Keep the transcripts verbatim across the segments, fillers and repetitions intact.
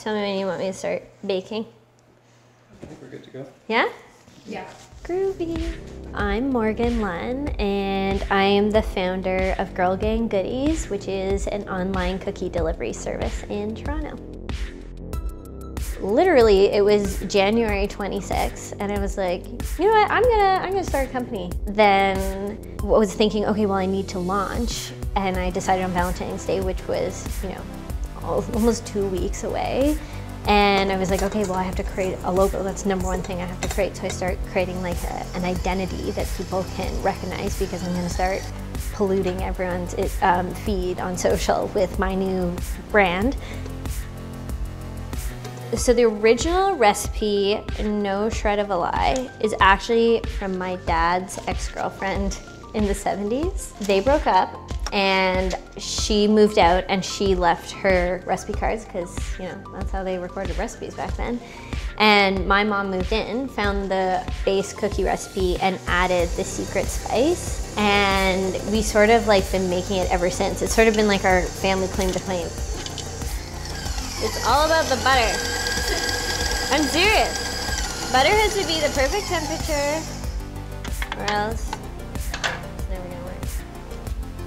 Just tell me when you want me to start baking. I think we're good to go. Yeah? Yeah. Groovy. I'm Morgan Lunn, and I am the founder of Girl Gang Goodies, which is an online cookie delivery service in Toronto. Literally, it was January twenty-sixth, and I was like, you know what, I'm gonna, I'm gonna start a company. Then I was thinking, okay, well, I need to launch, and I decided on Valentine's Day, which was, you know, almost two weeks away. And I was like, okay, well, I have to create a logo. That's the number one thing I have to create. So I start creating like a, an identity that people can recognize, because I'm gonna start polluting everyone's it, um, feed on social with my new brand. So the original recipe, no shred of a lie, is actually from my dad's ex-girlfriend in the seventies. They broke up and she moved out, and she left her recipe cards, because you know that's how they recorded recipes back then. And my mom moved in, found the base cookie recipe and added the secret spice. And we sort of like been making it ever since. It's sort of been like our family claim to fame. It's all about the butter. I'm serious. Butter has to be the perfect temperature, or else it's never gonna work.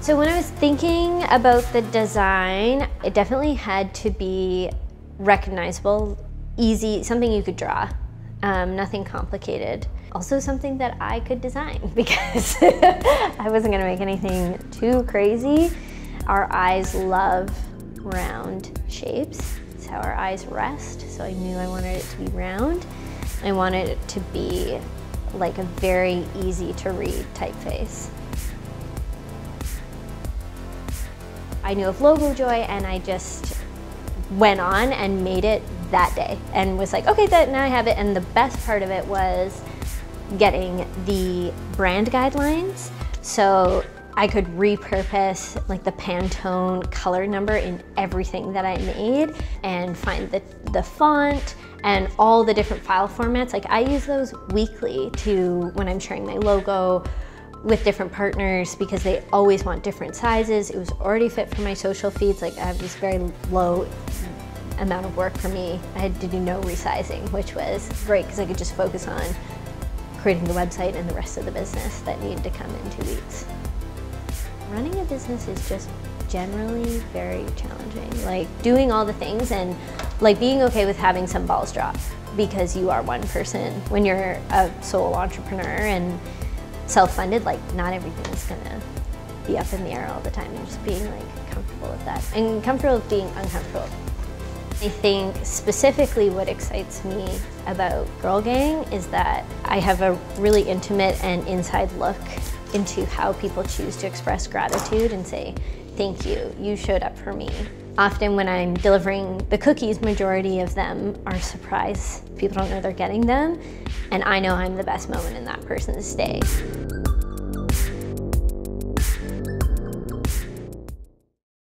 So when I was thinking about the design, it definitely had to be recognizable, easy, something you could draw, um, nothing complicated. Also something that I could design, because I wasn't gonna make anything too crazy. Our eyes love round shapes. It's how our eyes rest, so I knew I wanted it to be round. I wanted it to be like a very easy to read typeface. I knew of Logojoy, and I just went on and made it that day and was like, okay, that, now I have it. And the best part of it was getting the brand guidelines, so I could repurpose like the Pantone color number in everything that I made, and find the, the font and all the different file formats. Like I use those weekly to when I'm sharing my logo with different partners, because they always want different sizes. It was already fit for my social feeds. Like I have this very low amount of work for me. I had to do no resizing, which was great, because I could just focus on creating the website and the rest of the business that needed to come in two weeks. Running a business is just generally very challenging. Like doing all the things, and like being okay with having some balls drop, because you are one person. When you're a sole entrepreneur and self-funded, like not everything is gonna be up in the air all the time, and just being like comfortable with that. And comfortable with being uncomfortable. I think specifically what excites me about Girl Gang is that I have a really intimate and inside look into how people choose to express gratitude and say, thank you, you showed up for me. Often when I'm delivering the cookies, majority of them are surprised. People don't know they're getting them, and I know I'm the best moment in that person's day.